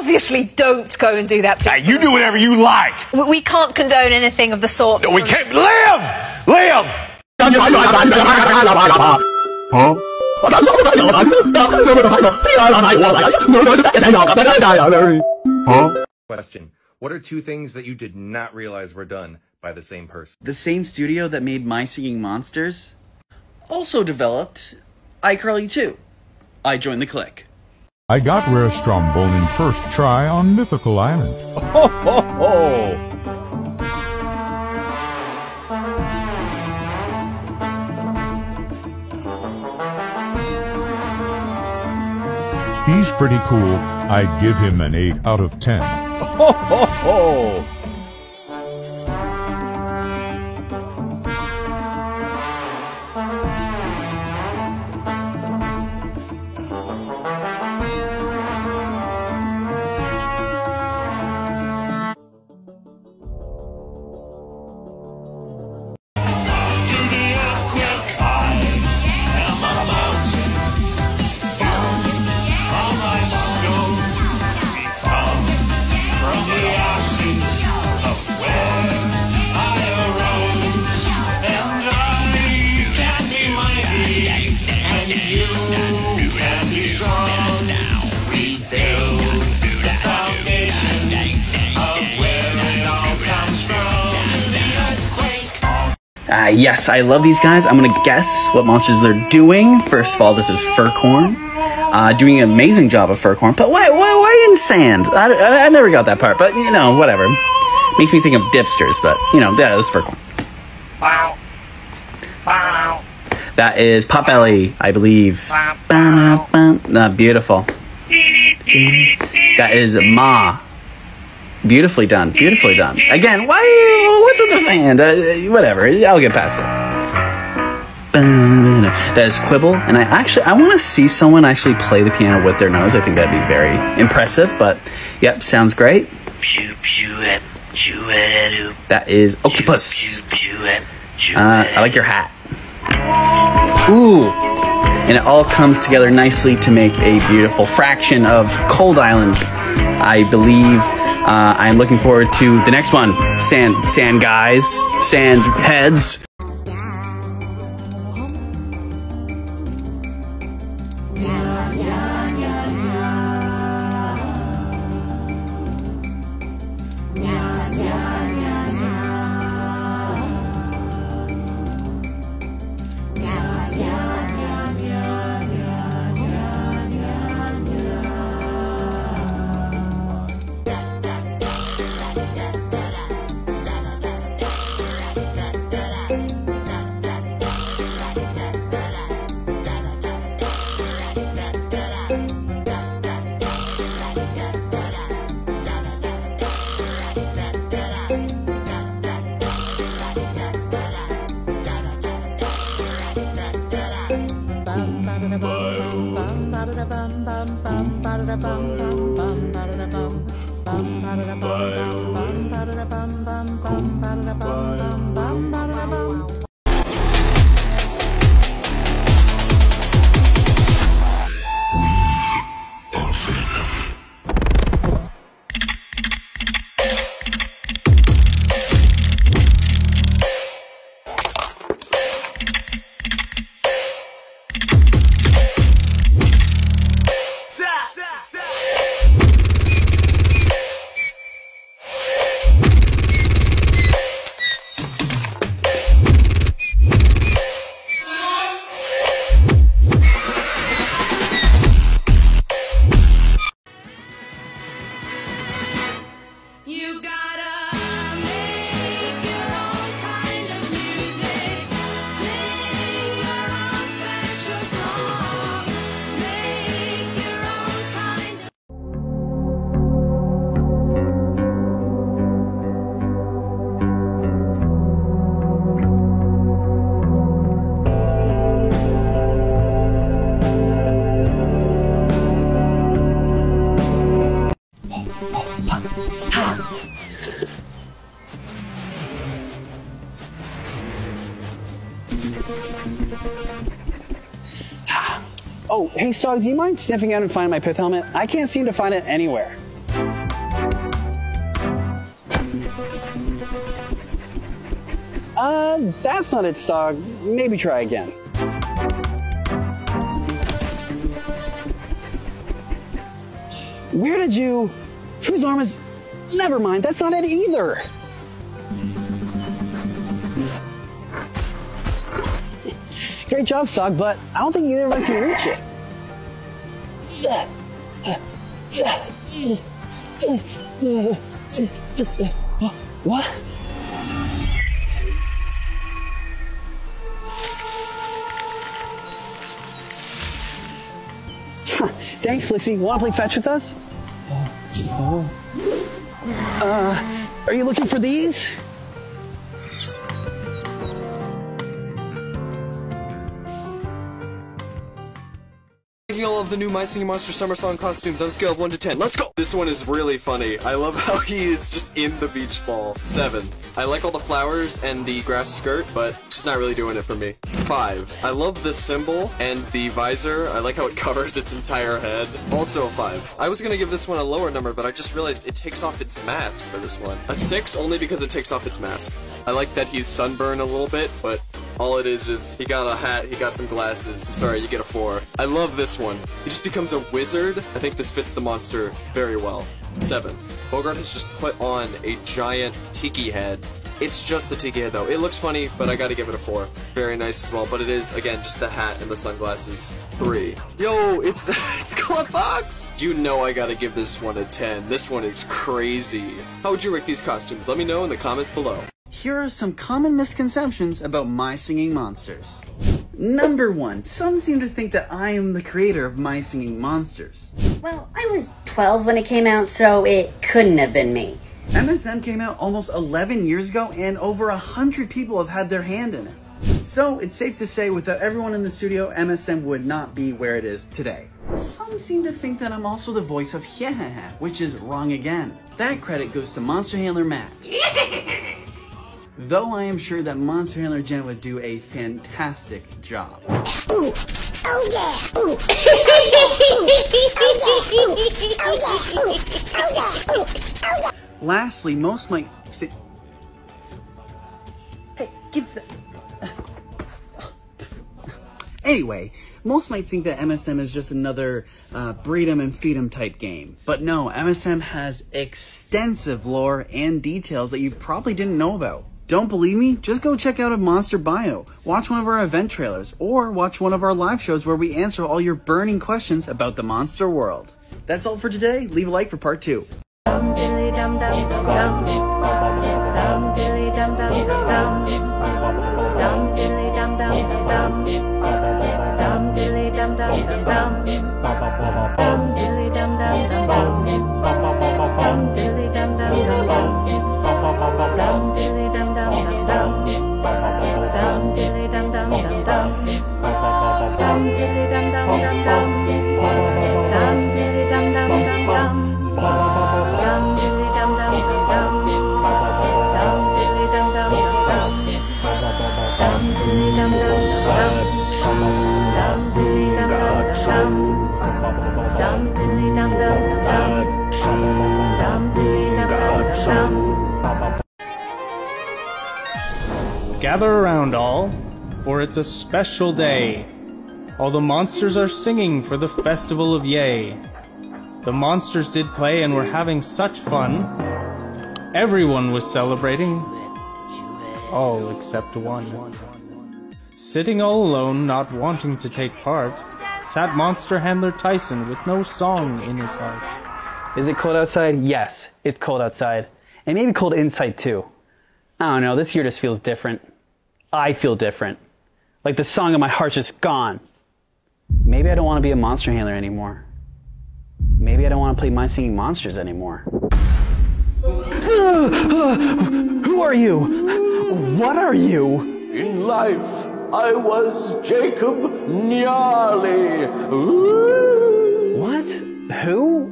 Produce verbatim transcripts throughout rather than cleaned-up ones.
obviously don't go and do that, please. Now, you do whatever you like. We, we can't condone anything of the sort. No, we can't. Live! Live! Huh? Question. What are two things that you did not realize were done by the same person? The same studio that made My Singing Monsters also developed iCarly two. I joined the clique. I got Rare Strombonin first try on Mythical Island. Ho ho ho! He's pretty cool. I'd give him an eight out of ten. Ho ho ho! Uh, yes, I love these guys. I'm gonna guess what monsters they're doing. First of all, this is Furcorn, uh, doing an amazing job of Furcorn. But why, why, why in sand? I, I, I never got that part, but you know, whatever. Makes me think of Dipsters, but you know, yeah, that's Furcorn. Wow. Wow. That is Popelli, I believe. Wow. Bah, bah, bah. Uh, beautiful. That is Ma. Beautifully done, beautifully done. Again, why? What's with the sand? Uh, whatever, I'll get past it. That is Quibble, and I actually, I want to see someone actually play the piano with their nose. I think that'd be very impressive, but yep, sounds great. That is Octopus. Uh, I like your hat. Ooh, and it all comes together nicely to make a beautiful fraction of Cold Island, I believe. Uh, I'm looking forward to the next one. Sand, sand guys, sand heads. Oh, hey, Sog, do you mind sniffing out and finding my pith helmet? I can't seem to find it anywhere. Uh, that's not its dog. Maybe try again. Where did you... Whose arm is... Never mind, that's not it either. Great job, Sog, but I don't think either of us can reach it. What? Thanks, Blixie. Want to play fetch with us? Uh, are you looking for these? All of the new My Singing Monsters summer song costumes on a scale of one to ten. Let's go! This one is really funny. I love how he is just in the beach ball. seven. I like all the flowers and the grass skirt, but just not really doing it for me. five. I love the symbol and the visor. I like how it covers its entire head. Also a five. I was gonna give this one a lower number, but I just realized it takes off its mask for this one. A six, only because it takes off its mask. I like that he's sunburned a little bit, but all it is is he got a hat, he got some glasses. I'm sorry, you get a four. I love this one. He just becomes a wizard. I think this fits the monster very well. Seven. Bogart has just put on a giant tiki head. It's just the tiki head, though. It looks funny, but I gotta give it a four. Very nice as well, but it is, again, just the hat and the sunglasses. Three. Yo, it's it's Clubbox! You know I gotta give this one a ten. This one is crazy. How would you rank these costumes? Let me know in the comments below. Here are some common misconceptions about My Singing Monsters. Number one, some seem to think that I am the creator of My Singing Monsters. Well, I was twelve when it came out, so it couldn't have been me. M S M came out almost eleven years ago, and over a hundred people have had their hand in it. So it's safe to say without everyone in the studio, M S M would not be where it is today. Some seem to think that I'm also the voice of Yehaha, which is wrong again. That credit goes to Monster Handler Matt. Though I am sure that Monster Handler Jen would do a fantastic job. Ooh. Oh yeah. Ooh. Oh yeah. Lastly, most might fit. Hey, get the... Anyway, most might think that M S M is just another uh, breed 'em and feed 'em type game. But no, M S M has extensive lore and details that you probably didn't know about. Don't believe me? Just go check out a monster bio, watch one of our event trailers, or watch one of our live shows where we answer all your burning questions about the monster world. That's all for today. Leave a like for part two. Gather around all, for it's a special day. All the monsters are singing for the Festival of Yay. The monsters did play and were having such fun. Everyone was celebrating, all except one. Sitting all alone, not wanting to take part, sat Monster Handler Tyson with no song in his heart. Is it cold outside? Yes, it's cold outside. And maybe cold inside too. I don't know, this year just feels different. I feel different. Like the song in my heart's just gone. Maybe I don't want to be a monster handler anymore. Maybe I don't want to play My Singing Monsters anymore. Who are you? What are you? In life, I was Jacob Nyali. Ooh. What? Who?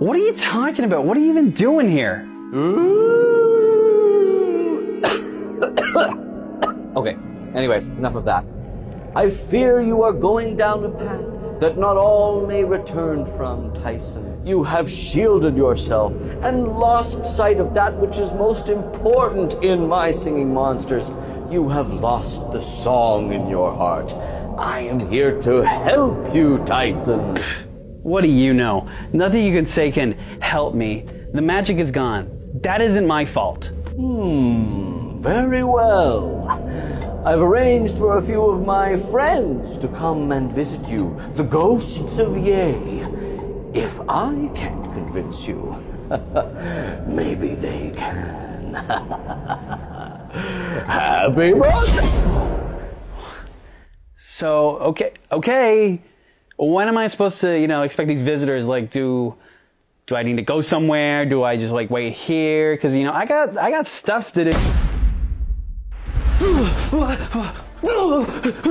What are you talking about? What are you even doing here? Ooh. Okay, anyways, enough of that. I fear you are going down a path that not all may return from, Tyson. You have shielded yourself and lost sight of that which is most important in My Singing Monsters. You have lost the song in your heart. I am here to help you, Tyson. What do you know? Nothing you can say can help me. The magic is gone. That isn't my fault. Hmm, very well. I've arranged for a few of my friends to come and visit you, the Ghosts of Yay. If I can't convince you, maybe they can. Happy birthday! So, okay, okay. When am I supposed to, you know, expect these visitors? Like, do... Do I need to go somewhere? Do I just like wait here? Cause you know, I got, I got stuff to do. Who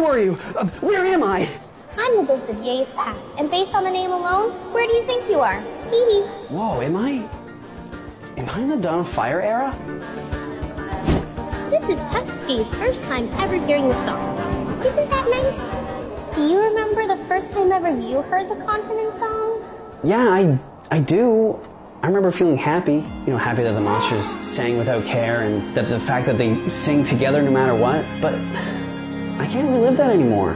are you? Uh, where am I? I'm the Ghost of Ye's past, and based on the name alone, where do you think you are? Hee hee. Whoa, am I, am I in the Dawn of Fire era? This is Tuskegee's first time ever hearing the song. Isn't that nice? Do you remember the first time ever you heard the Continent song? Yeah, I I do. I remember feeling happy, you know, happy that the monsters sang without care and that the fact that they sing together no matter what, but I can't relive that anymore.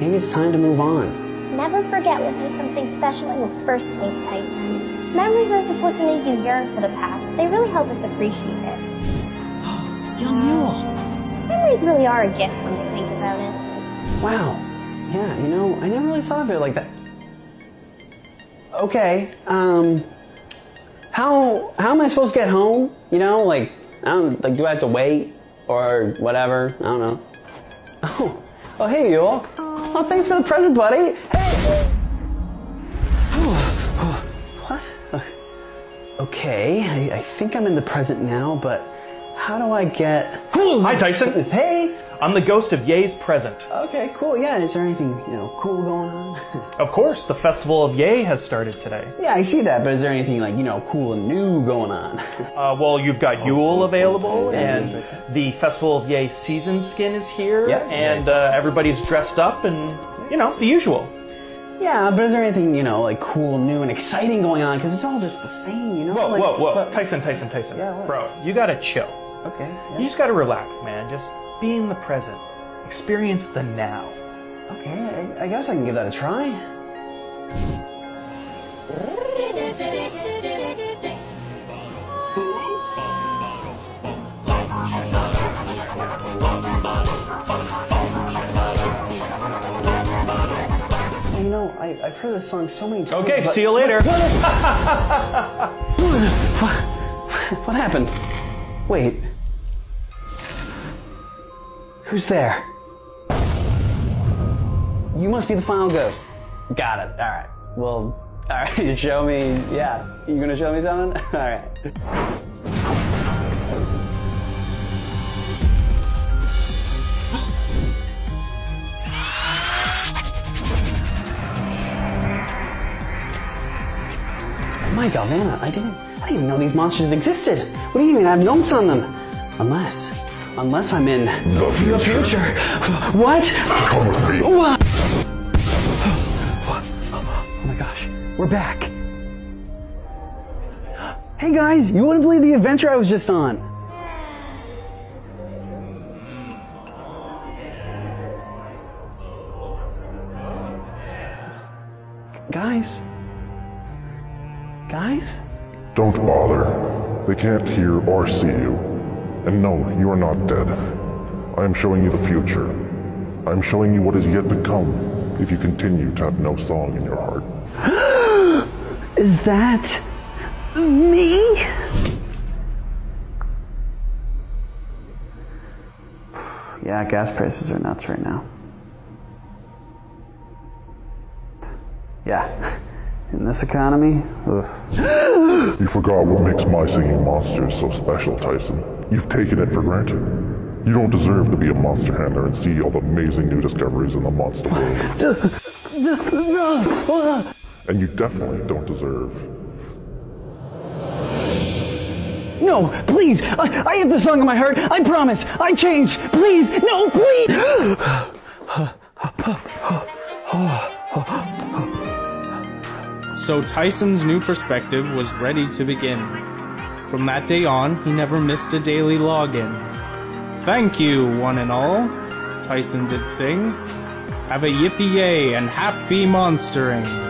Maybe it's time to move on. Never forget what made something special in the first place, Tyson. Memories aren't supposed to make you yearn for the past. They really help us appreciate it. Young Yule! Memories really are a gift when you think about it. Wow. Yeah, you know, I never really thought of it like that. Okay, um, how, how am I supposed to get home? You know, like, I don't, like, do I have to wait? Or whatever, I don't know. Oh, oh, hey, Yule. Oh, thanks for the present, buddy. Hey! What? Okay, I, I think I'm in the present now, but how do I get... Hi, Tyson. Hey. I'm the Ghost of Ye's present. Okay, cool, yeah. Is there anything, you know, cool going on? Of course, the Festival of Ye has started today. Yeah, I see that, but is there anything, like, you know, cool and new going on? uh, well, you've got oh, Yule available, okay. And the Festival of Ye season skin is here, yep. And uh, everybody's dressed up and, you know, the usual. Yeah, but is there anything, you know, like, cool, new, and exciting going on? Because it's all just the same, you know? Whoa, like, whoa, whoa. But... Tyson, Tyson, Tyson. Yeah, what? Bro, you gotta chill. Okay. Yeah. You just gotta relax, man. Just... Be in the present. Experience the now. Okay, I, I guess I can give that a try. Oh, you know, I, I've heard this song so many times. Okay, but... see you later. What, what, what happened? Wait. Who's there? You must be the final ghost. Got it. All right. Well, all right. You show me. Yeah. You gonna show me something? All right. My Galvana, I didn't. I didn't even know these monsters existed. What do you mean? I have notes on them, unless. Unless I'm in the future. The future. What? Come with me. What? Oh my gosh, we're back. Hey guys, you wouldn't believe the adventure I was just on. Guys? Guys? Don't bother. They can't hear or see you. And no, you are not dead. I am showing you the future. I am showing you what is yet to come if you continue to have no song in your heart. Is that me? Yeah, gas prices are nuts right now. Yeah. In this economy? Ugh. You forgot what makes My Singing Monsters so special, Tyson. You've taken it for granted. You don't deserve to be a monster handler and see all the amazing new discoveries in the monster world. And you definitely don't deserve... No, please! I, I have the song in my heart! I promise! I changed! Please! No, please! So Tyson's new perspective was ready to begin. From that day on, he never missed a daily login. "Thank you, one and all," Tyson did sing. "Have a yippee-yay and happy monstering."